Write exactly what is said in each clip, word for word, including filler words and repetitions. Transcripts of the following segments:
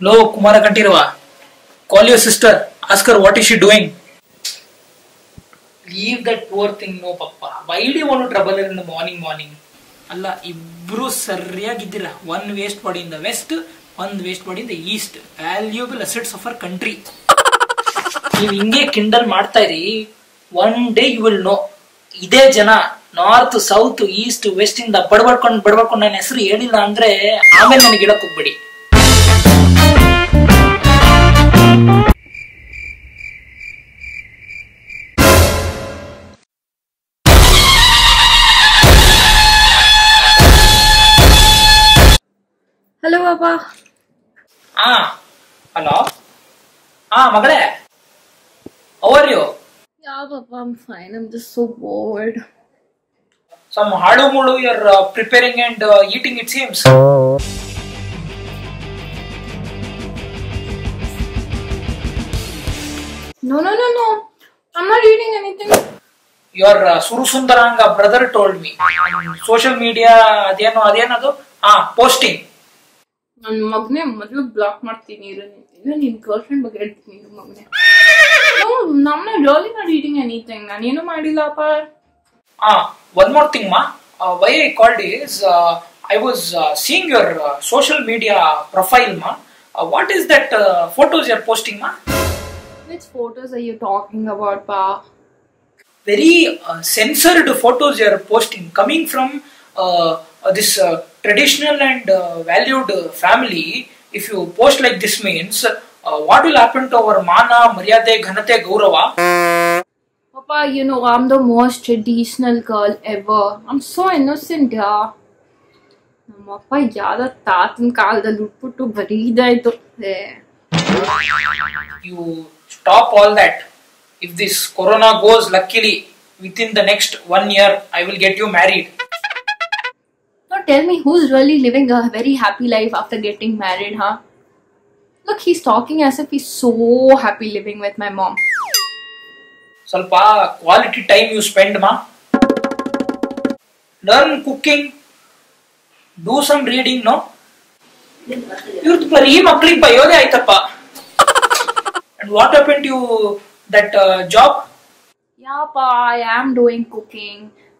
Hello, Kumara Kantirwa. Call your sister. Ask her what is she doing. Leave that poor thing, no, Papa. Why do you want to trouble her in the morning, morning? Allah, ibru sariyagidira. One waste body in the west, one waste body in the east. Valuable assets of our country. You inge kindle martari. One day you will know. Ide jana north, south, east, west in the badbadkon badbadkon na nesri yedi na andre. Amen na nigida kubadi. Hello पापा हाँ hello हाँ मगड़े how are you yeah papa I'm fine I'm just so bored some hard mulu you're uh, preparing and uh, eating it seems no no no no I'm not eating anything your uh, Surusundaranga brother told me social media adeno adeno adu ah posting ನನ್ನ ಮಗನೇ ಮೊದಲು block ಮಾಡ್ತೀನಿ ಇರನಿಲ್ಲ ನಿನ್ನ girl friend ಬಗ್ಗೆ ಹೇಳ್ತೀನಿ ನಿನ್ನ ಮಗನೇ no ನಾನು ರಿಯಲಿ ನಾಟ್ ಈಟಿಂಗ್ ಎನಿಥಿಂಗ್ ನಾನು ಏನು ಮಾಡಿಲ್ಲ ಅಪ್ಪ ಆ ಒನ್ ಮೋರ್ ಥಿಂಗ್ ಮಾ why I called is I was seeing your social media profile ಮಾ what is that photos you are posting ಮಾ which photos are you talking about ಪಾ very censored photos you are posting coming from this traditional and uh, valued uh, family, if you post like this means, uh, what will happen to our mana, maryade, ghanate, gaurava? Papa, you know, I'm the most traditional girl ever. I'm so innocent, yeah. Papa, yada taatan kaalda lutputtu baridaytu. You stop all that. If this corona goes, luckily, within the next one year, I will get you married. Tell me who's really living a very happy life after getting married, huh? Look, he's talking as if he's so happy living with my mom. Salpa, quality time you spend, ma. Learn cooking. Do some reading, no? You're very muckling by your aitappa. And what happened to you, that uh, job? Yeah, pa, I am doing cooking.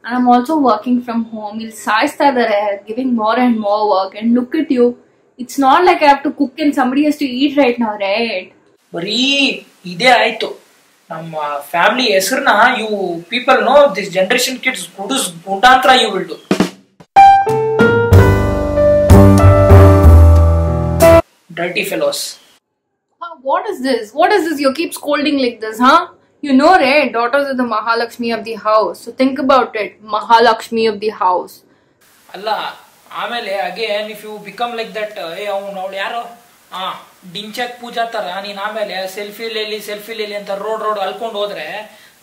And I'm also working from home. It's size that giving more and more work. And look at you. It's not like I have to cook and somebody has to eat right now, right? Bari, ide aito. Nam family esrna you people know this generation kids gudus gudantra you will do. Dirty fellows. Uh, what is this? What is this? You keep scolding like this, huh? You know, right? Daughters are the Mahalakshmi of the house. So think about it. Mahalakshmi of the house. Allah, Amele, again, if you become like that, hey, avun avul yaro, ah, dinchak pooja tara, neen Amele, selfie leli, selfie leli, anta road road alkondu hodre,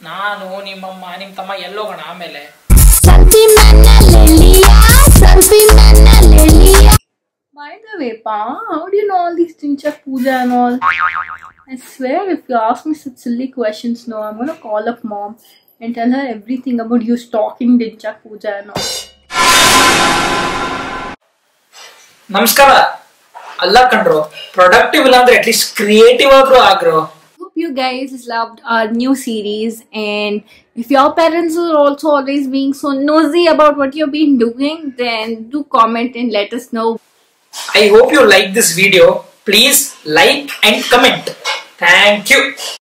nanu, nimamma, nim tama yellogana Amele. Selfie mana leliya, selfie mana leliya. By the way, Pa, how do you know all these dinchak pooja and all? I swear if you ask me such silly questions now, I'm gonna call up mom and tell her everything about you stalking Dinchak Pooja and all. Namaskara. Allah Kandro. Productive will at least creative agro. Hope you guys loved our new series, and if your parents are also always being so nosy about what you've been doing, then do comment and let us know. I hope you like this video. Please like and comment. Thank you.